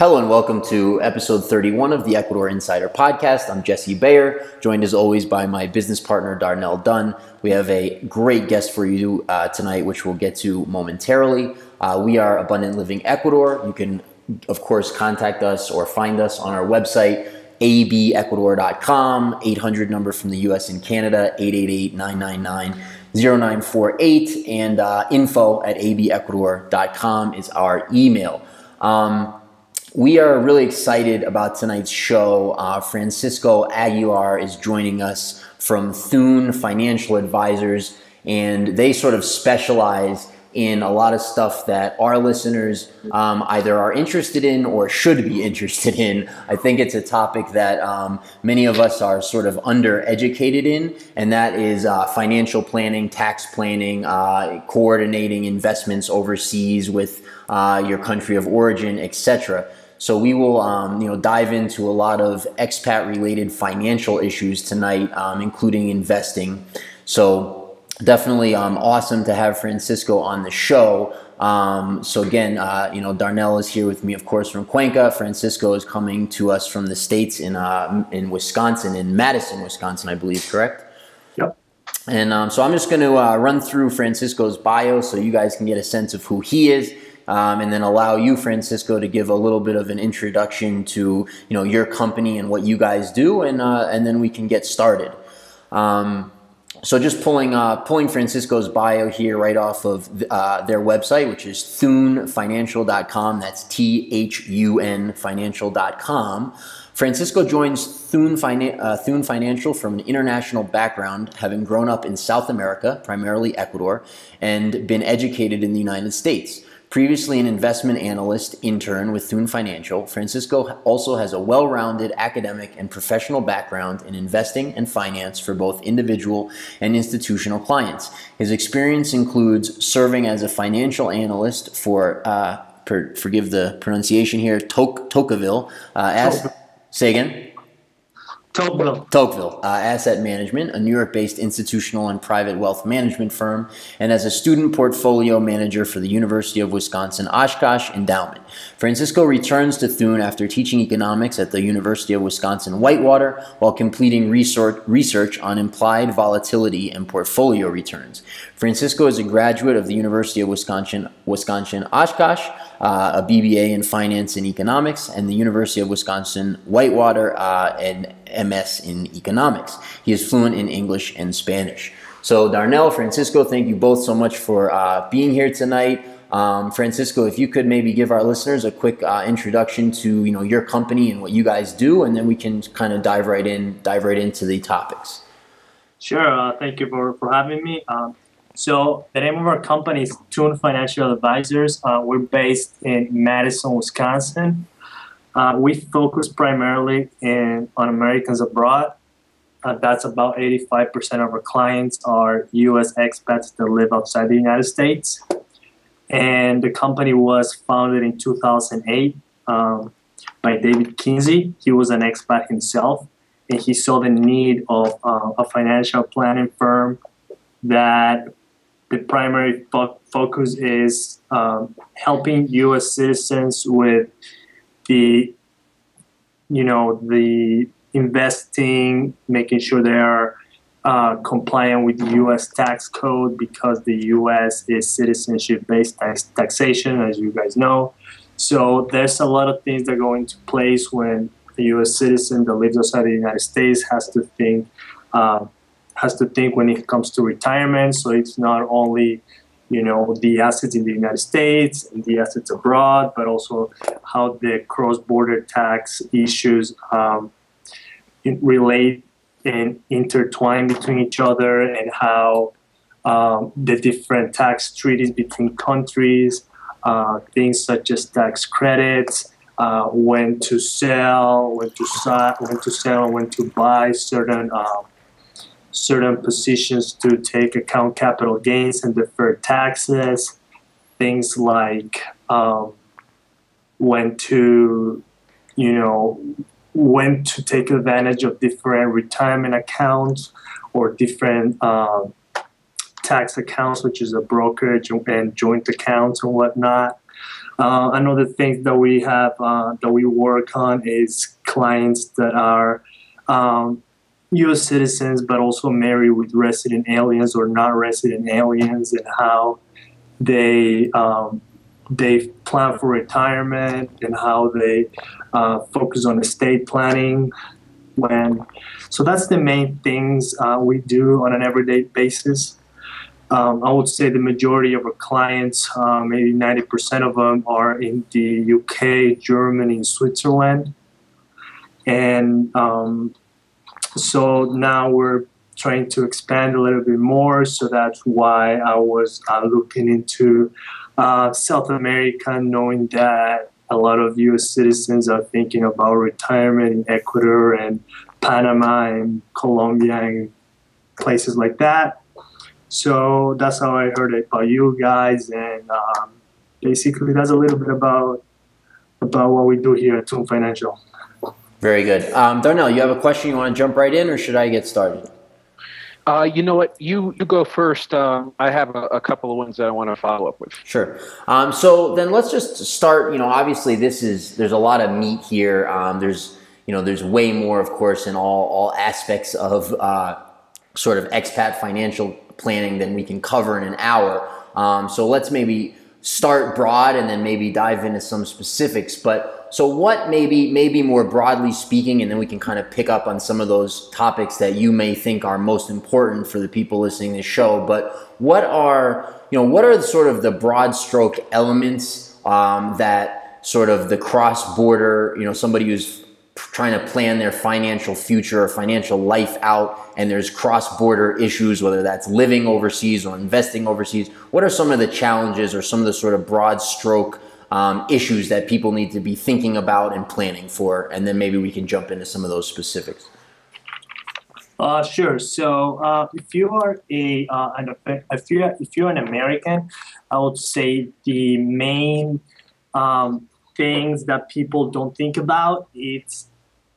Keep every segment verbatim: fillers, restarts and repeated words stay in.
Hello and welcome to episode thirty-one of the Ecuador Insider Podcast. I'm Jesse Bayer, joined as always by my business partner, Darnell Dunn. We have a great guest for you uh, tonight, which we'll get to momentarily. Uh, we are Abundant Living Ecuador. You can, of course, contact us or find us on our website, a b e cuador dot com, eight hundred number from the U S and Canada, eight eight eight, nine nine nine, zero nine four eight, and uh, info at a b e cuador dot com is our email. Um, We are really excited about tonight's show. Uh, Francisco Aguilar is joining us from Thun Financial Advisors, and they sort of specialize in a lot of stuff that our listeners um, either are interested in or should be interested in. I think it's a topic that um, many of us are sort of undereducated in, and that is uh, financial planning, tax planning, uh, coordinating investments overseas with uh, your country of origin, et cetera. So we will, um, you know, dive into a lot of expat-related financial issues tonight, um, including investing. So definitely, um, awesome to have Francisco on the show. Um, so again, uh, you know, Darnell is here with me, of course, from Cuenca. Francisco is coming to us from the States in uh, in Wisconsin, in Madison, Wisconsin, I believe, correct? Yep. And um, so I'm just going to uh, run through Francisco's bio so you guys can get a sense of who he is. Um, and then allow you, Francisco, to give a little bit of an introduction to, you know, your company and what you guys do, and uh, and then we can get started. Um, so just pulling uh, pulling Francisco's bio here right off of uh, their website, which is Thun Financial dot com. That's T H U N Financial dot com. Francisco joins Thun, Finan- uh, Thun Financial from an international background, having grown up in South America, primarily Ecuador, and been educated in the United States. Previously an investment analyst intern with Thun Financial, Francisco also has a well-rounded academic and professional background in investing and finance for both individual and institutional clients. His experience includes serving as a financial analyst for, uh, per, forgive the pronunciation here, Toc- Tocqueville. Uh, as, say again? Tocqueville. Tocqueville uh, Asset Management, a New York-based institutional and private wealth management firm, and as a student portfolio manager for the University of Wisconsin Oshkosh Endowment. Francisco returns to Thun after teaching economics at the University of Wisconsin Whitewater while completing research, research on implied volatility and portfolio returns. Francisco is a graduate of the University of Wisconsin, Wisconsin Oshkosh, uh, a B B A in finance and economics, and the University of Wisconsin Whitewater, uh, and M S in economics. He is fluent in English and Spanish. So Darnell, Francisco, thank you both so much for uh, being here tonight. Um, Francisco, if you could maybe give our listeners a quick uh, introduction to, you know, your company and what you guys do, and then we can kind of dive right in, dive right into the topics. Sure. Uh, thank you for, for having me. Um, so the name of our company is Thun Financial Advisors. Uh, we're based in Madison, Wisconsin. Uh, we focus primarily in, on Americans abroad. Uh, that's about eighty-five percent of our clients are U S expats that live outside the United States. And the company was founded in two thousand eight um, by David Kinsey. He was an expat himself, and he saw the need of uh, a financial planning firm that the primary fo- focus is um, helping U S citizens with the, you know, the investing, making sure they are uh, compliant with the U S tax code, because the U S is citizenship-based tax- taxation, as you guys know. So there's a lot of things that go into place when a U S citizen that lives outside the United States has to think, uh, has to think when it comes to retirement. So it's not only, you know, the assets in the United States and the assets abroad, but also how the cross-border tax issues um, relate and intertwine between each other, and how um, the different tax treaties between countries, uh, things such as tax credits, uh, when to sell, when to sell, when to sell, when to buy certain um, certain positions to take account capital gains and deferred taxes, things like um, when to, you know, when to take advantage of different retirement accounts or different um, tax accounts, which is a brokerage and joint accounts and whatnot. Uh, another thing that we have uh, that we work on is clients that are um, U S citizens but also married with resident aliens or non-resident aliens, and how they um, they plan for retirement and how they uh, focus on estate planning. When so that's the main things uh, we do on an everyday basis. Um, I would say the majority of our clients, uh, maybe ninety percent of them, are in the U K, Germany, and Switzerland. And um, so now we're trying to expand a little bit more. So that's why I was uh, looking into uh, South America, knowing that a lot of U S citizens are thinking about retirement in Ecuador and Panama and Colombia and places like that. So that's how I heard about you guys, and um, basically that's a little bit about about what we do here at Thun Financial. Very good. Um, Darnell, you have a question you want to jump right in, or should I get started? Uh, you know what? You, you go first. Uh, I have a, a couple of ones that I want to follow up with. Sure. Um, so then let's just start. You know, obviously this is there's a lot of meat here. Um, there's you know there's way more, of course, in all all aspects of uh, sort of expat financial planning than we can cover in an hour. Um, so let's maybe start broad and then maybe dive into some specifics. But so what maybe, maybe more broadly speaking, and then we can kind of pick up on some of those topics that you may think are most important for the people listening to this show. But what are, you know, what are the sort of the broad stroke elements um, that sort of the cross border, you know, somebody who's trying to plan their financial future or financial life out, and there's cross-border issues, whether that's living overseas or investing overseas. What are some of the challenges or some of the sort of broad stroke um, issues that people need to be thinking about and planning for? And then maybe we can jump into some of those specifics. Uh, sure. So uh, if you are a uh, an, if you if you're an American, I would say the main um, things that people don't think about, it's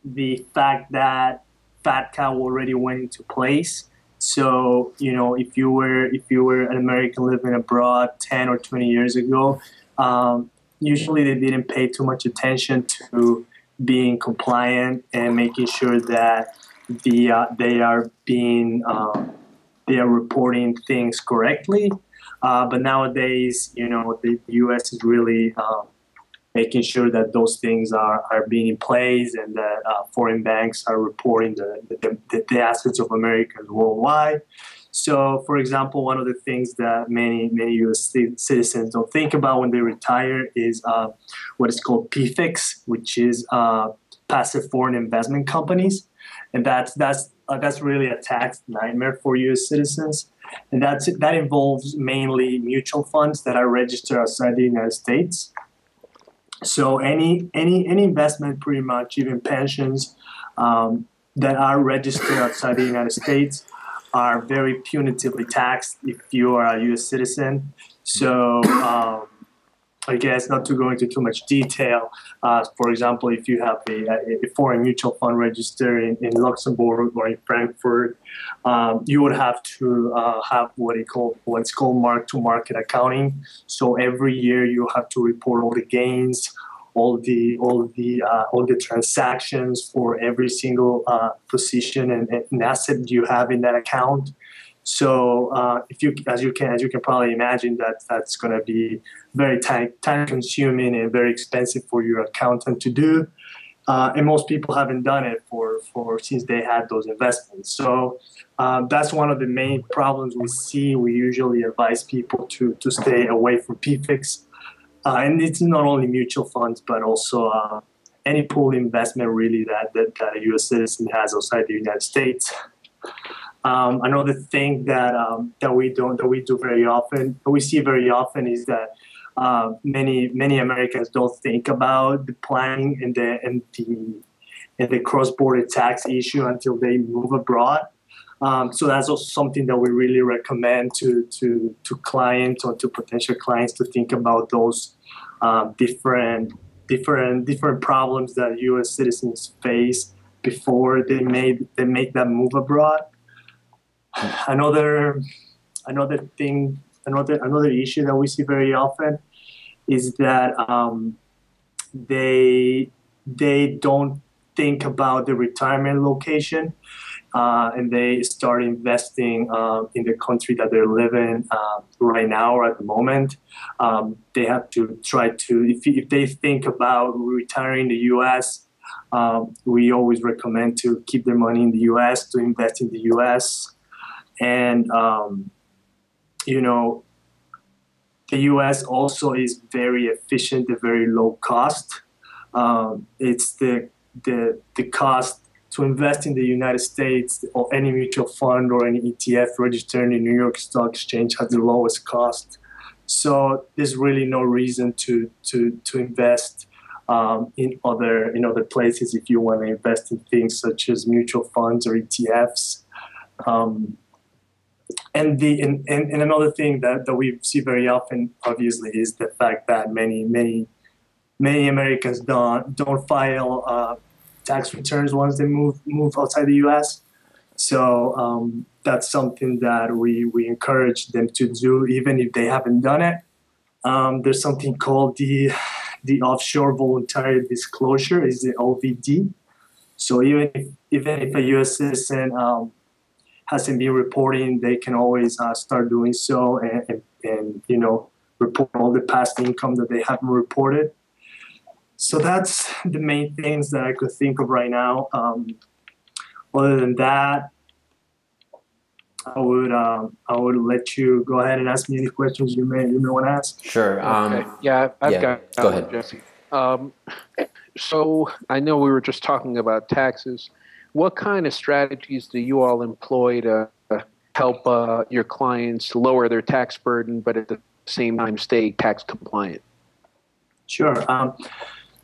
the fact that FATCA already went into place. So, you know, if you were if you were an American living abroad ten or twenty years ago, um, usually they didn't pay too much attention to being compliant and making sure that the uh, they are being um, they are reporting things correctly. Uh, but nowadays, you know, the U S is really um, making sure that those things are, are being in place, and that uh, foreign banks are reporting the, the, the assets of Americans worldwide. So, for example, one of the things that many, many U S citizens don't think about when they retire is uh, what is called P F I Cs, which is uh, passive foreign investment companies. And that's, that's, uh, that's really a tax nightmare for U S citizens. And that's, that involves mainly mutual funds that are registered outside the United States. So any any any investment, pretty much, even pensions um, that are registered outside the United States are very punitively taxed if you are a U S citizen. So um, I guess not to go into too much detail. Uh, for example, if you have a, a foreign mutual fund registered in, in Luxembourg or in Frankfurt, um, you would have to uh, have what it call what's called mark-to-market accounting. So every year you have to report all the gains, all the all the uh, all the transactions for every single uh, position and, and asset you have in that account. So uh, if you, as you can, as you can probably imagine, that that's going to be very time, time consuming and very expensive for your accountant to do, uh, and most people haven't done it for for since they had those investments. So uh, that's one of the main problems we see. We usually advise people to to stay away from P F I Cs, uh, and it's not only mutual funds, but also uh, any pool investment really that, that that a U S citizen has outside the United States. Um, another thing that um, that we don't that we do very often, that we see very often, is that uh, many many Americans don't think about the planning and the and the and the cross-border tax issue until they move abroad. Um, so that's also something that we really recommend to to to clients or to potential clients, to think about those uh, different different different problems that U S citizens face before they make they make that move abroad. Another, another thing, another another issue that we see very often is that um, they they don't think about the retirement location, uh, and they start investing uh, in the country that they're living uh, right now or at the moment. Um, they have to try to, if, if they think about retiring in the U S, um, we always recommend to keep their money in the U S, to invest in the U S. And, um, you know, the U S also is very efficient, a very low cost. Um, it's the The, the cost to invest in the United States or any mutual fund or any E T F registered in the New York Stock Exchange has the lowest cost. So there's really no reason to to to invest um, in other in other places if you want to invest in things such as mutual funds or E T Fs. Um, and the and, and, and another thing that, that we see very often, obviously, is the fact that many many Many Americans don't don't file uh, tax returns once they move move outside the U S. So um, that's something that we we encourage them to do, even if they haven't done it. Um, there's something called the the offshore voluntary disclosure, is the O V D. So even if, even if a U S citizen um, hasn't been reporting, they can always uh, start doing so and, and and you know report all the past income that they haven't reported. So that's the main things that I could think of right now. Um, other than that, I would um, I would let you go ahead and ask me any questions you may you may want to ask. Sure. Um, okay. Yeah, I've yeah. got. Go ahead, Jesse. Um, so I know we were just talking about taxes. What kind of strategies do you all employ to help uh, your clients lower their tax burden, but at the same time stay tax compliant? Sure. Um,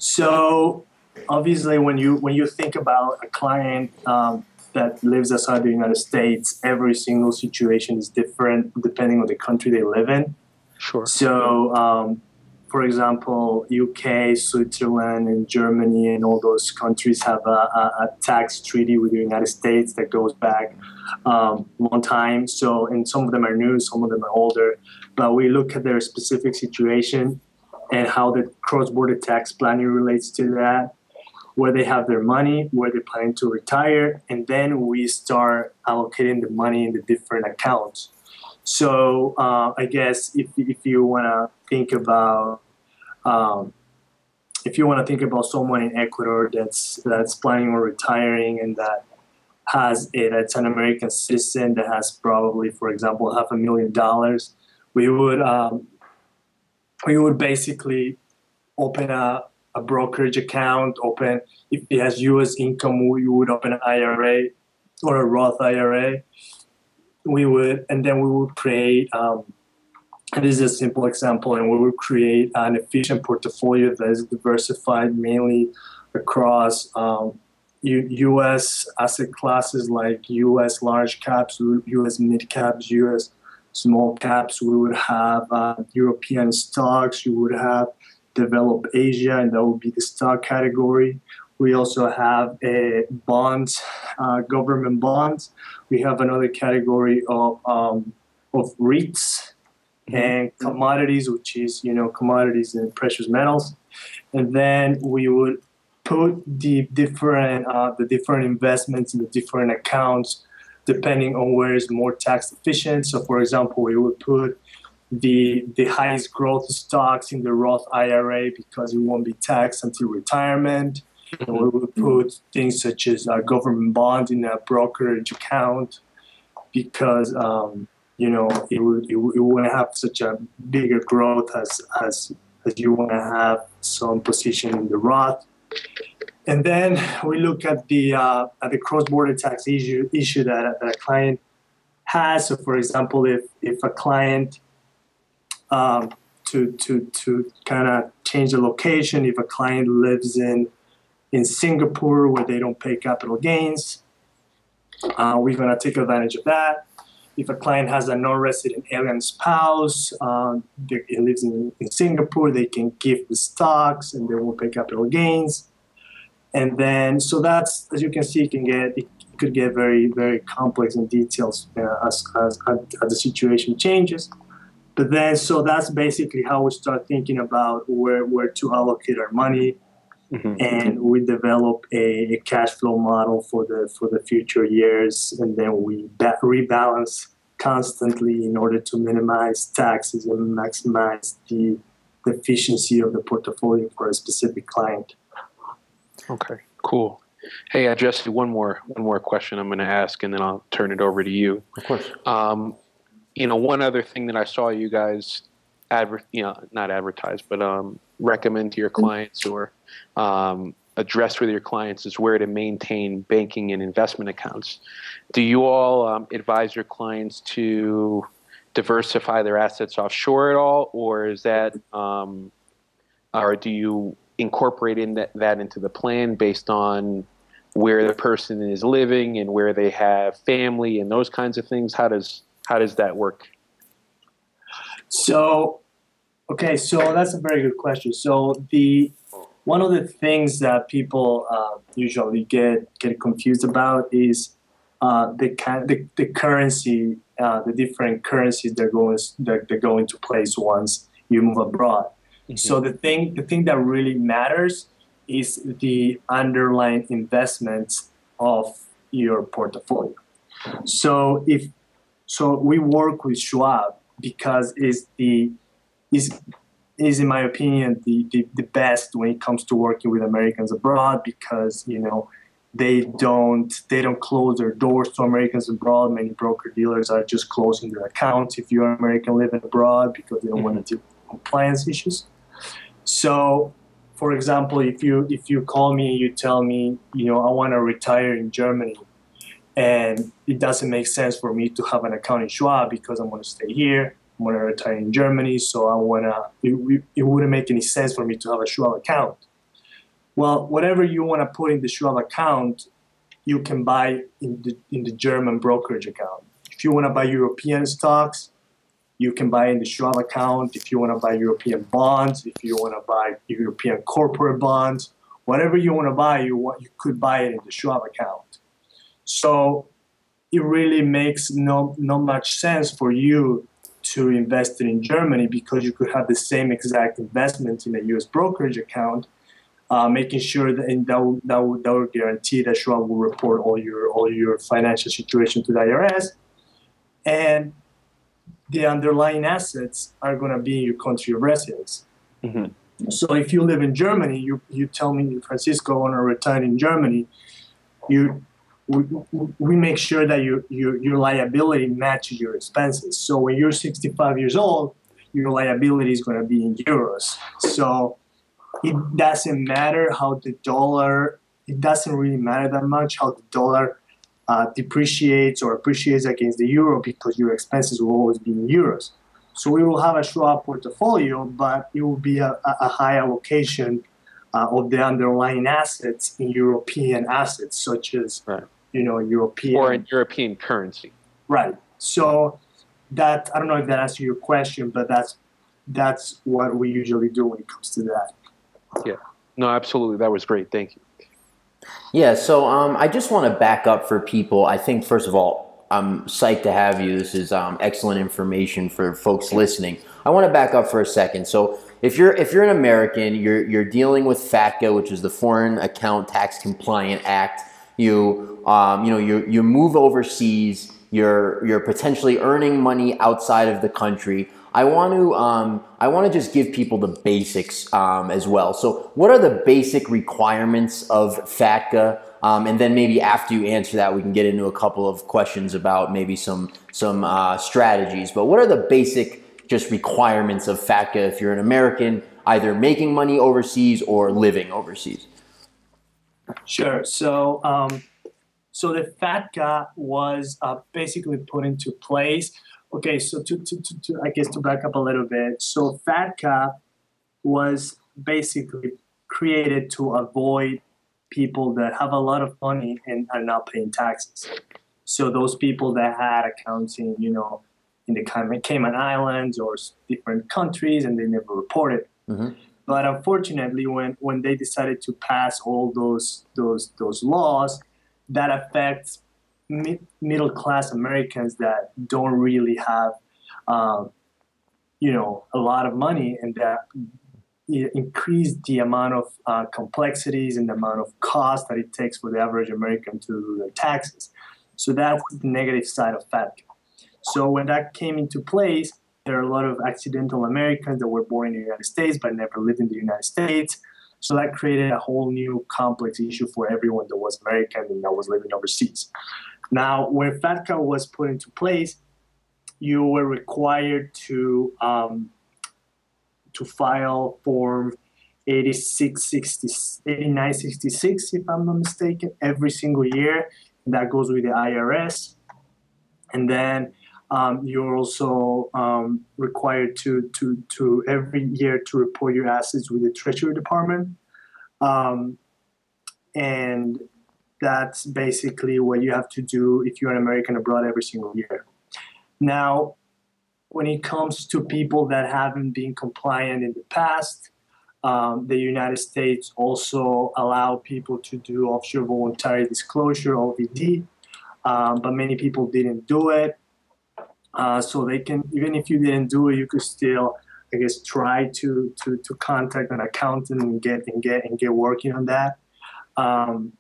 So obviously, when you when you think about a client um, that lives outside the United States, every single situation is different depending on the country they live in. Sure. So, um, for example, U K, Switzerland, and Germany, and all those countries have a, a, a tax treaty with the United States that goes back a um, long time. So, and some of them are new, some of them are older, but we look at their specific situation and how the cross-border tax planning relates to that, where they have their money, where they're planning to retire, and then we start allocating the money in the different accounts. So uh, I guess if, if you want to think about um, if you want to think about someone in Ecuador that's that's planning on retiring and that has a, that's an American citizen that has probably, for example, half a million dollars, we would. Um, We would basically open a, a brokerage account, open, if it has U S income, we would open an I R A or a Roth I R A. We would, and then we would create, um, and this is a simple example, and we would create an efficient portfolio that is diversified mainly across um, U S asset classes like U S large caps, U S mid caps, U S small caps. We would have uh, European stocks, you would have developed Asia, and that would be the stock category. We also have a bonds, uh, government bonds. We have another category of, um, of REITs and commodities, which is, you know, commodities and precious metals. And then we would put the different, uh, the different investments in the different accounts depending on where is more tax efficient. So, for example, we would put the the highest growth stocks in the Roth I R A because it won't be taxed until retirement. And we would put things such as uh, government bonds in a brokerage account because um, you know it would it, it wouldn't have such a bigger growth as as as you want to have some position in the Roth. And then we look at the uh, at the cross-border tax issue issue that a, that a client has. So, for example, if if a client um, to to to kind of change the location, if a client lives in in Singapore where they don't pay capital gains, uh, we're gonna take advantage of that. If a client has a non-resident alien spouse, um, they, it lives in, in Singapore, they can gift the stocks and they won't pay capital gains. And then, so that's, as you can see, it can get, it could get very, very complex in details uh, as, as, as the situation changes. But then, so that's basically how we start thinking about where, where to allocate our money. Mm-hmm. And we develop a, a cash flow model for the for the future years, and then we ba- rebalance constantly in order to minimize taxes and maximize the, the efficiency of the portfolio for a specific client. Okay, cool. Hey, uh, Jesse, one more one more question I'm going to ask, and then I'll turn it over to you. Of course. Um, you know, one other thing that I saw you guys adver- you know, not advertise, but um, recommend to your clients, or Um, address with your clients, is where to maintain banking and investment accounts. Do you all um, advise your clients to diversify their assets offshore at all, or is that, um, or do you incorporate in that, that into the plan based on where the person is living and where they have family and those kinds of things? How does how does that work? So, okay, so that's a very good question. So the One of the things that people uh, usually get get confused about is uh, the, the the currency, uh, the different currencies that go that they go into place once you move abroad. Mm-hmm. So the thing the thing that really matters is the underlying investments of your portfolio. So if so, we work with Schwab because it's the is. is, in my opinion, the, the, the best when it comes to working with Americans abroad, because, you know, they don't they don't close their doors to Americans abroad. Many broker-dealers are just closing their accounts if you're American living abroad, because they don't want to deal with compliance issues. So, for example, if you if you call me and you tell me, you know, I want to retire in Germany, and it doesn't make sense for me to have an account in Schwab because I'm going to stay here. I'm going to retire in Germany, so I want to, it, it wouldn't make any sense for me to have a Schwab account. Well, whatever you want to put in the Schwab account, you can buy in the, in the German brokerage account. If you want to buy European stocks, you can buy in the Schwab account. If you want to buy European bonds, if you want to buy European corporate bonds, whatever you want to buy, you want, you could buy it in the Schwab account. So it really makes no, no much sense for you to invest in Germany, because you could have the same exact investment in a U S brokerage account, uh, making sure that and that will, that will, that will guarantee that Schwab will report all your all your financial situation to the I R S, and the underlying assets are going to be in your country of residence. Mm-hmm. So if you live in Germany, you you tell me, Francisco, I want to retire in Germany. You. We, we make sure that your, your your liability matches your expenses. So when you're sixty-five years old, your liability is going to be in euros. So it doesn't matter how the dollar, it doesn't really matter that much how the dollar uh, depreciates or appreciates against the euro, because your expenses will always be in euros. So we will have a Schwab portfolio, but it will be a, a high allocation uh, of the underlying assets in European assets, such as... Right. You know, European or in European currency, right? So that I don't know if that answers your question, but that's that's what we usually do when it comes to that. Yeah, no, absolutely, that was great. Thank you. Yeah, so um, I just want to back up for people. I think first of all, I'm psyched to have you. This is um, excellent information for folks listening. I want to back up for a second. So if you're if you're an American, you're you're dealing with FATCA, which is the Foreign Account Tax Compliant Act. You, um, you know, you you move overseas. You're you're potentially earning money outside of the country. I want to um, I want to just give people the basics um, as well. So, what are the basic requirements of FATCA? Um, and then maybe after you answer that, we can get into a couple of questions about maybe some some uh, strategies. But what are the basic just requirements of FATCA if you're an American, either making money overseas or living overseas? Sure. So, um, so the FATCA was uh, basically put into place. Okay. So, to, to, to, to I guess to back up a little bit. So, FATCA was basically created to avoid people that have a lot of money and are not paying taxes. So, those people that had accounts in, you know, in the Cayman Islands or different countries, and they never reported. Mm-hmm. But unfortunately, when, when they decided to pass all those those those laws, that affects mi- middle class Americans that don't really have uh, you know, a lot of money, and that increased the amount of uh, complexities and the amount of cost that it takes for the average American to do their taxes. So that's the negative side of FATCA. So when that came into place, there are a lot of accidental Americans that were born in the United States but never lived in the United States. So that created a whole new complex issue for everyone that was American and that was living overseas. Now, when FATCA was put into place, you were required to um, to file Form eighty-six sixty, eighty-nine sixty-six, if I'm not mistaken, every single year. And that goes with the I R S. And then um, you're also um, required to, to, to every year to report your assets with the Treasury Department. Um, and that's basically what you have to do if you're an American abroad every single year. Now, when it comes to people that haven't been compliant in the past, um, the United States also allow people to do offshore voluntary disclosure, O V D, um, but many people didn't do it. Uh, so they can, even if you didn't do it, you could still, I guess, try to to to contact an accountant and get and get and get working on that. Um,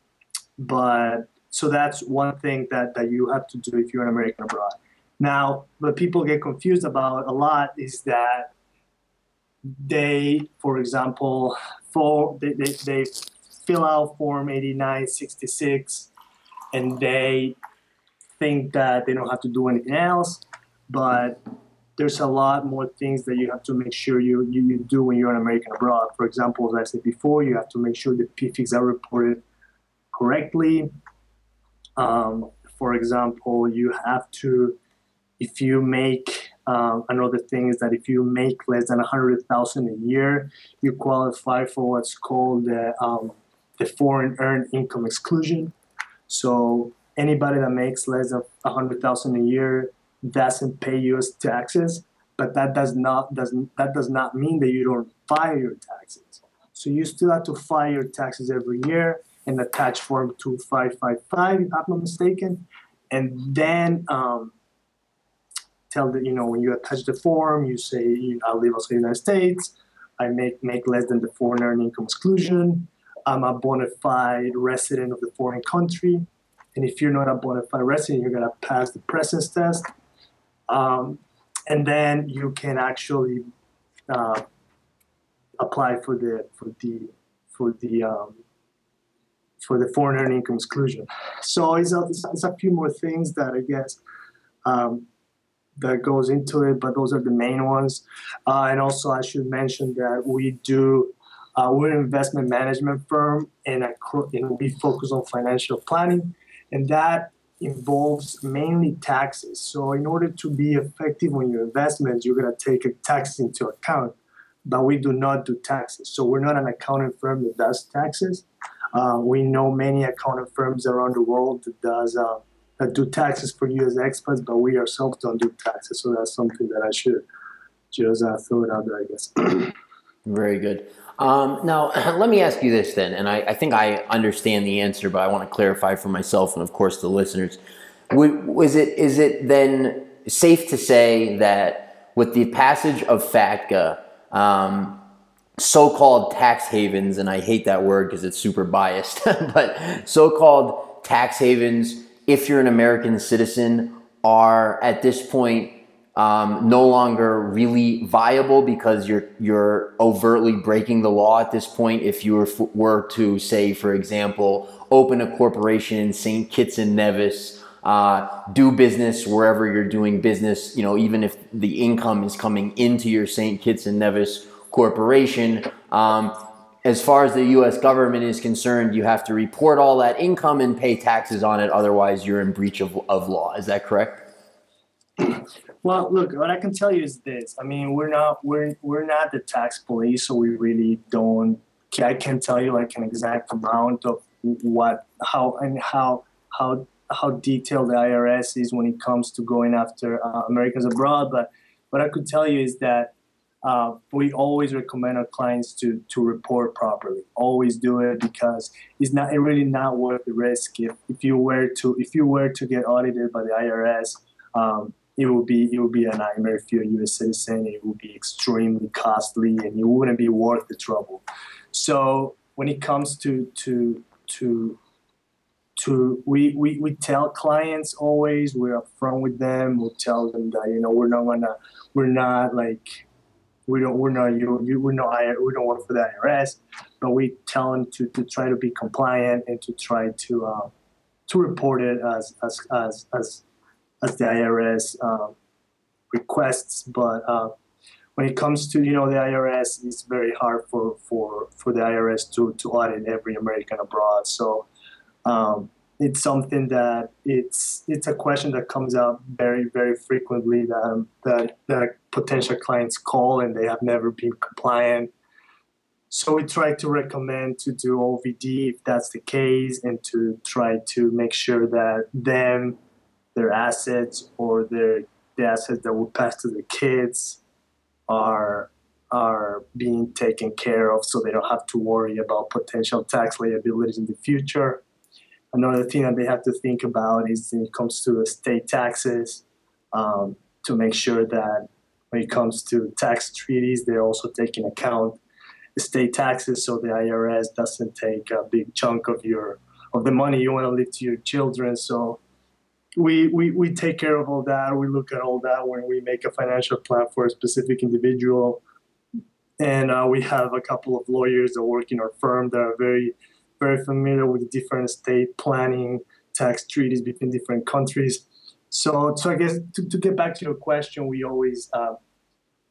but so that's one thing that that you have to do if you're an American abroad. Now, what people get confused about a lot is that they, for example, for, they, they, they fill out Form eighty-nine sixty-six and they think that they don't have to do anything else, but there's a lot more things that you have to make sure you, you, you do when you're an American abroad. For example, as I said before, you have to make sure the P F I Cs are reported correctly. Um, for example, you have to... If you make, um, another thing is that if you make less than one hundred thousand dollars a year, you qualify for what's called the, um, the foreign earned income exclusion. So anybody that makes less than one hundred thousand dollars a year doesn't pay U S taxes, but that does not doesn't that does not mean that you don't file your taxes. So you still have to file your taxes every year and attach Form two five five five, if I'm not mistaken, and then. Um, Tell that, you know, when you attach the form, you say, I live outside the United States, I make, make less than the foreign earned income exclusion, I'm a bona fide resident of the foreign country, and if you're not a bona fide resident, you're going to pass the presence test. Um, and then you can actually uh, apply for the, for the, for the, um, for the foreign earned income exclusion. So it's a, it's a few more things that I guess, um, that goes into it, but those are the main ones. Uh, and also I should mention that we do, uh, we're an investment management firm, and, I, and we focus on financial planning, and that involves mainly taxes. So in order to be effective on your investments, you're gonna take a tax into account, but we do not do taxes. So we're not an accounting firm that does taxes. Uh, we know many accounting firms around the world that does uh, that do taxes for U S expats, but we ourselves don't do taxes. So that's something that I should just uh, throw it out there, I guess. Very good. Um, now, let me ask you this then, and I, I think I understand the answer, but I want to clarify for myself and, of course, the listeners. Was it, is it then safe to say that with the passage of FATCA, um, so-called tax havens, and I hate that word because it's super biased, but so-called tax havens, if you're an American citizen, are at this point um, no longer really viable because you're you're overtly breaking the law at this point? If you were, were to, say, for example, open a corporation in Saint Kitts and Nevis, uh, do business wherever you're doing business, you know, even if the income is coming into your Saint Kitts and Nevis corporation, um, as far as the U S government is concerned, you have to report all that income and pay taxes on it. Otherwise, you're in breach of, of law. Is that correct? Well, look, what I can tell you is this. I mean, we're not we're we're not the tax police, so we really don't. I can't tell you like an exact amount of what, how, and how how how detailed the I R S is when it comes to going after uh, Americans abroad. But what I could tell you is that. Uh, we always recommend our clients to to report properly. Always do it because it's not it really not worth the risk. If, if you were to if you were to get audited by the I R S, um, it will be it will be a nightmare if you're a U S citizen. It will be extremely costly, and it wouldn't be worth the trouble. So when it comes to to to to we we, we tell clients always, we're upfront with them. We'll tell them that, you know, we're not gonna we're not like we don't we're not you you we're not we don't work for the I R S, but we tell them to to try to be compliant and to try to uh, to report it as as as as as the I R S uh, requests. But uh, when it comes to, you know, the I R S, it's very hard for, for, for the I R S to, to audit every American abroad. So um, it's something that it's it's a question that comes up very, very frequently, that, that, that potential clients call and they have never been compliant. So we try to recommend to do O V D if that's the case, and to try to make sure that them, their assets, or their the assets that will pass to the kids are are being taken care of, so they don't have to worry about potential tax liabilities in the future. Another thing that they have to think about is when it comes to estate taxes, um, to make sure that when it comes to tax treaties, they're also taking account estate taxes, so the I R S doesn't take a big chunk of your of the money you want to leave to your children. So We, we, we take care of all that. We look at all that when we make a financial plan for a specific individual. And uh, we have a couple of lawyers that work in our firm that are very, very familiar with different estate planning, tax treaties between different countries. So, so I guess to, to get back to your question, we always, uh,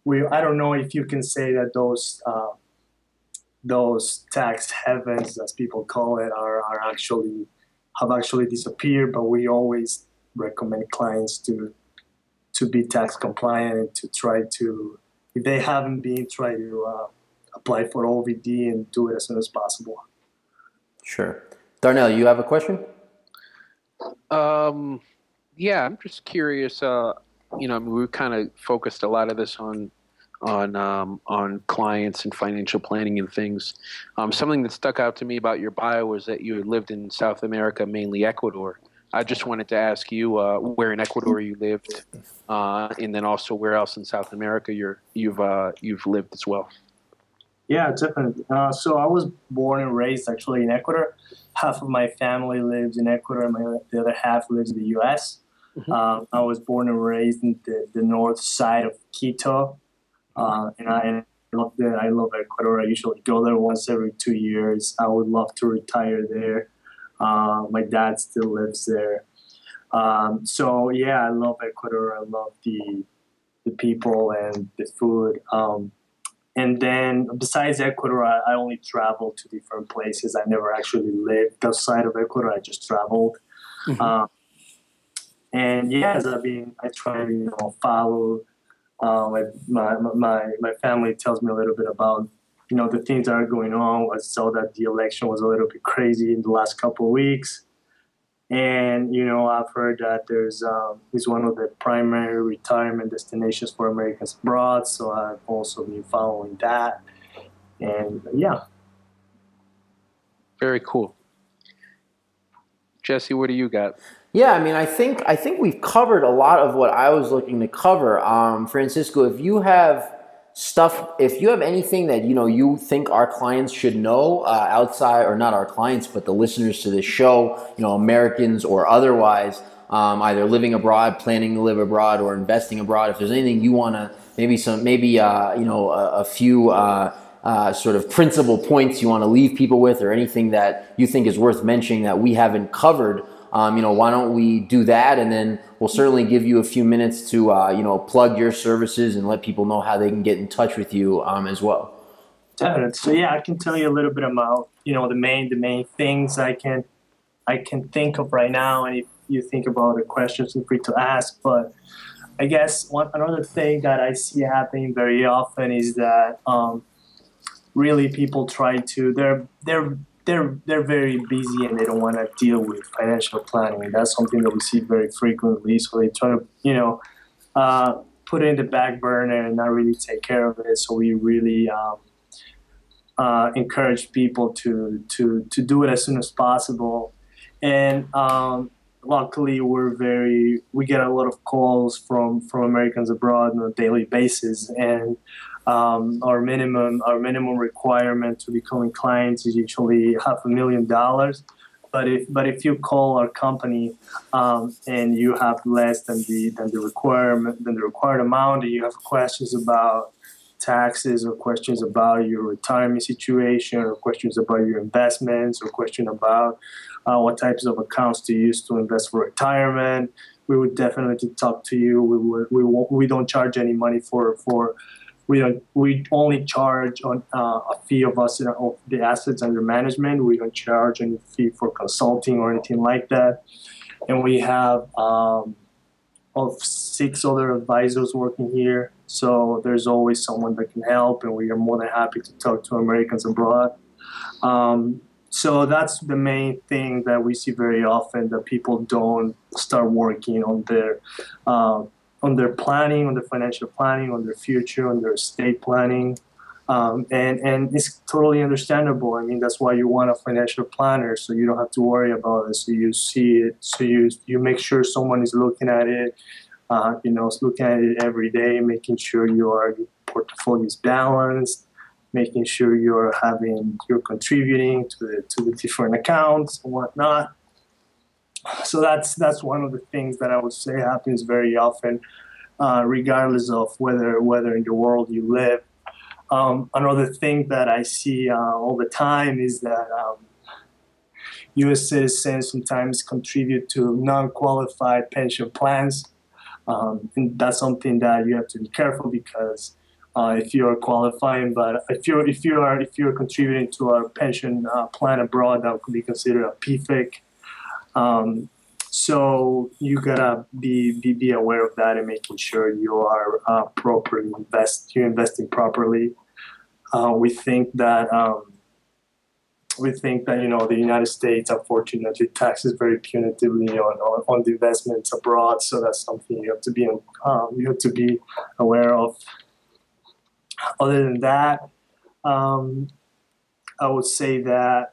we I don't know if you can say that those uh, those tax havens, as people call it, are, are actually have actually disappeared, but we always recommend clients to to be tax compliant and to try to, if they haven't been, try to uh, apply for O V D and do it as soon as possible. Sure. Darnell, you have a question? Um, yeah, I'm just curious. Uh, you know, I mean, we kind of focused a lot of this on on um, on clients and financial planning and things. Um, something that stuck out to me about your bio was that you lived in South America, mainly Ecuador. I just wanted to ask you uh, where in Ecuador you lived, uh, and then also where else in South America you're, you've uh, you've lived as well. Yeah, definitely. Uh, so I was born and raised actually in Ecuador. Half of my family lives in Ecuador. My, the other half lives in the U S Mm-hmm. uh, I was born and raised in the, the north side of Quito, uh, and I love it. I love Ecuador. I usually go there once every two years. I would love to retire there. Uh, my dad still lives there. Um, so yeah, I love Ecuador. I love the the people and the food. Um, and then besides Ecuador, I, I only traveled to different places. I never actually lived outside of Ecuador. I just traveled. Mm-hmm. um, and yes, I've been. I try to, you know, follow. Uh, my my my my family tells me a little bit about, you know, the things that are going on. I saw that the election was a little bit crazy in the last couple of weeks. And, you know, I've heard that there's um, it's one of the primary retirement destinations for Americans abroad. So I've also been following that. And, yeah. Very cool. Jesse, what do you got? Yeah, I mean, I think, I think we've covered a lot of what I was looking to cover. Um, Francisco, if you have... stuff, if you have anything that, you know, you think our clients should know, uh, outside, or not our clients, but the listeners to this show, you know, Americans or otherwise, um, either living abroad, planning to live abroad, or investing abroad, if there's anything you want to, maybe some, maybe, uh, you know, a, a few, uh, uh, sort of principal points you want to leave people with, or anything that you think is worth mentioning that we haven't covered. Um, you know, why don't we do that, and then we'll certainly give you a few minutes to, uh, you know, plug your services and let people know how they can get in touch with you um, as well. Definitely. So yeah, I can tell you a little bit about, you know, the main the main things I can I can think of right now, and if you think about the questions, feel free to ask. But I guess one another thing that I see happening very often is that um, really people try to they're they're They're, they're very busy and they don't want to deal with financial planning. That's something that we see very frequently. So they try to, you know, uh, put it in the back burner and not really take care of it. So we really um, uh, encourage people to, to, to do it as soon as possible. And um, luckily we're very we get a lot of calls from from Americans abroad on a daily basis, and um, our minimum our minimum requirement to becoming clients is usually half a million dollars. But if but if you call our company um, and you have less than the than the requirement than the required amount, and you have questions about taxes or questions about your retirement situation or questions about your investments or questions about uh, what types of accounts to use to invest for retirement, we would definitely talk to you. We would, we won't, we don't charge any money for for. We don't, we only charge on uh, a fee of us of the assets under management. We don't charge any fee for consulting or anything like that. And we have um, of six other advisors working here, so there's always someone that can help, and we are more than happy to talk to Americans abroad. Um, so that's the main thing that we see very often, that people don't start working on their uh, on their planning, on their financial planning, on their future, on their estate planning. Um, and, and it's totally understandable. I mean, that's why you want a financial planner, so you don't have to worry about it. So you see it, so you, you make sure someone is looking at it, uh, you know, looking at it every day, making sure your portfolio is balanced, making sure you're having, you're contributing to the, to the different accounts and whatnot. So that's that's one of the things that I would say happens very often, uh, regardless of whether whether in the world you live. Um, another thing that I see uh, all the time is that um, U S citizens sometimes contribute to non-qualified pension plans, um, and that's something that you have to be careful, because uh, if you are qualifying, but if you if you are if you are contributing to a pension uh, plan abroad, that could be considered a P F I C. Um, so you gotta be, be be aware of that and making sure you are uh, properly invest you're investing properly. Uh, we think that um, we think that you know the United States, unfortunately, taxes very punitively on, on, on the investments abroad. So that's something you have to be um, you have to be aware of. Other than that, um, I would say that.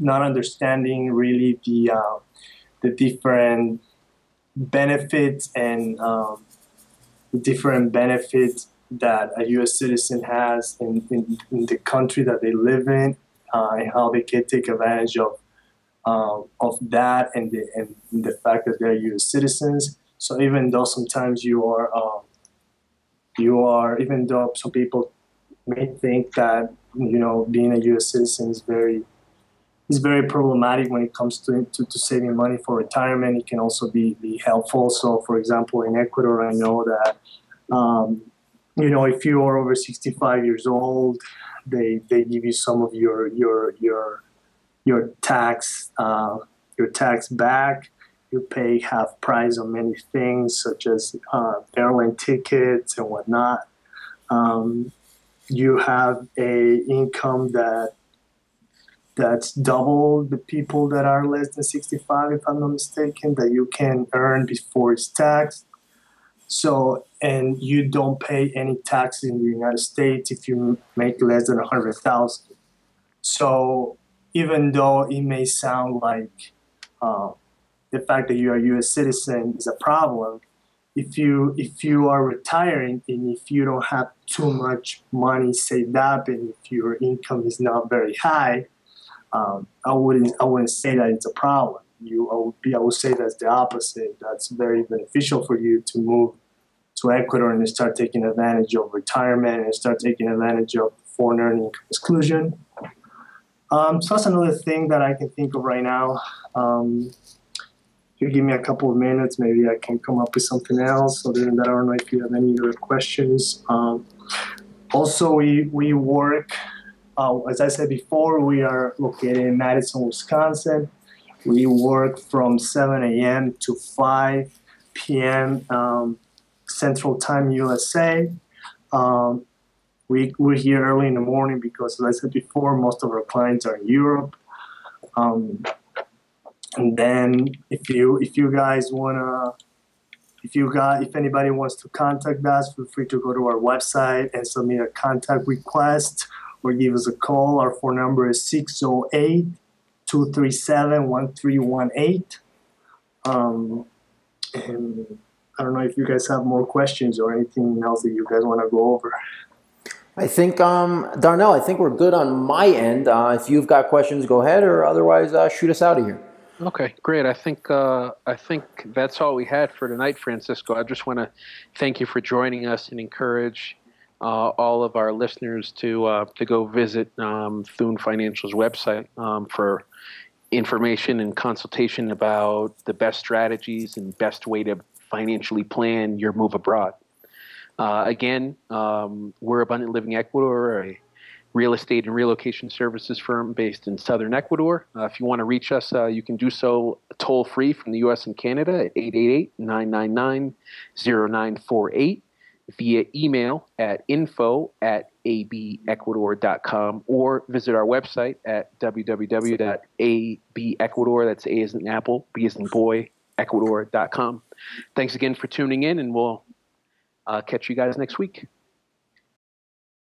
Not understanding really the uh, the different benefits and um, the different benefits that a U S citizen has in, in, in the country that they live in, uh, and how they can take advantage of uh, of that and the and the fact that they're U S citizens. So even though sometimes you are um, you are even though some people may think that you know being a U S citizen is very It's very problematic when it comes to, to, to saving money for retirement. It can also be, be helpful. So, for example, in Ecuador, I know that, um, you know, if you are over sixty-five years old, they they give you some of your your your your tax uh, your tax back. You pay half price on many things, such as uh, airline tickets and whatnot. Um, you have a income that. That's double the people that are less than sixty-five, if I'm not mistaken, that you can earn before it's taxed. So, and you don't pay any tax in the United States if you make less than one hundred thousand dollars. So even though it may sound like uh, the fact that you are a U S citizen is a problem, if you, if you are retiring and if you don't have too much money saved up and if your income is not very high, Um, I wouldn't. I wouldn't say that it's a problem. You, I would be. I would say that's the opposite. That's very beneficial for you to move to Ecuador and start taking advantage of retirement and start taking advantage of foreign earning exclusion. Um, so that's another thing that I can think of right now. Um, if you give me a couple of minutes, maybe I can come up with something else. Other than that, I don't know if you have any other questions. Um, also, we we work. Uh, as I said before, we are located in Madison, Wisconsin. We work from seven A M to five P M Um, Central Time U S A. Um, we, we're here early in the morning because, as I said before, most of our clients are in Europe. Um, and then, if you if you guys wanna, if you got if anybody wants to contact us, feel free to go to our website and submit a contact request. Or give us a call. Our phone number is two three seven, one three one eight. Um, and I don't know if you guys have more questions or anything else that you guys want to go over. I think, um, Darnell, I think we're good on my end. Uh, if you've got questions, go ahead, or otherwise uh, shoot us out of here. Okay, great. I think uh, I think that's all we had for tonight, Francisco. I just want to thank you for joining us and encourage uh, all of our listeners to uh, to go visit um, Thun Financial's website um, for information and consultation about the best strategies and best way to financially plan your move abroad. Uh, again, um, we're Abundant Living Ecuador, a real estate and relocation services firm based in southern Ecuador. Uh, if you want to reach us, uh, you can do so toll-free from the U S and Canada at eight eight eight, nine nine nine, zero nine four eight, via email at info at a b ecuador dot com, or visit our website at w w w dot a b ecuador, that's A as in apple, B as in boy, ecuador dot com. Thanks again for tuning in, and we'll Uh, catch you guys next week.